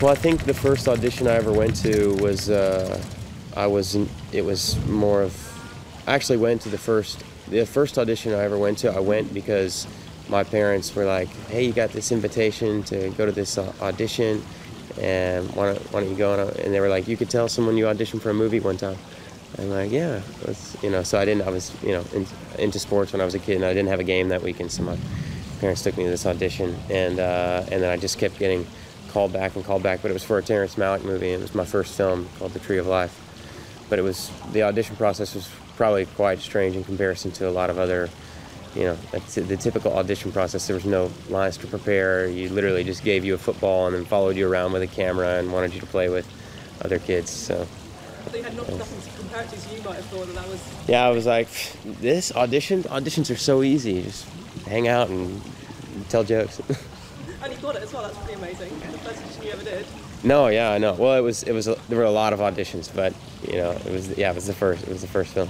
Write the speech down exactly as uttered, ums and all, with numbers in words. Well, I think the first audition I ever went to was, uh, I was, it was more of, I actually went to the first, the first audition I ever went to, I went because my parents were like, hey, you got this invitation to go to this uh, audition, and why don't, why don't you go? And they were like, you could tell someone you auditioned for a movie one time. I'm like, yeah, let's, you know, so I didn't, I was, you know, in, into sports when I was a kid, and I didn't have a game that weekend, so my parents took me to this audition, and, uh, and then I just kept getting called back and called back, but it was for a Terrence Malick movie, and it was my first film called The Tree of Life. But it was, the audition process was probably quite strange in comparison to a lot of other, you know, the typical audition process. There was no lines to prepare. You literally just gave you a football and then followed you around with a camera and wanted you to play with other kids, so. But they had not, nothing to compare to, so you might have thought that that was... Yeah, I was like, this audition? Auditions are so easy. Just hang out and tell jokes. And you got it as well. That's pretty amazing. The first audition you ever did. No, yeah, I know. Well, it was, it was, a, there were a lot of auditions, but, you know, it was, yeah, it was the first, it was the first film.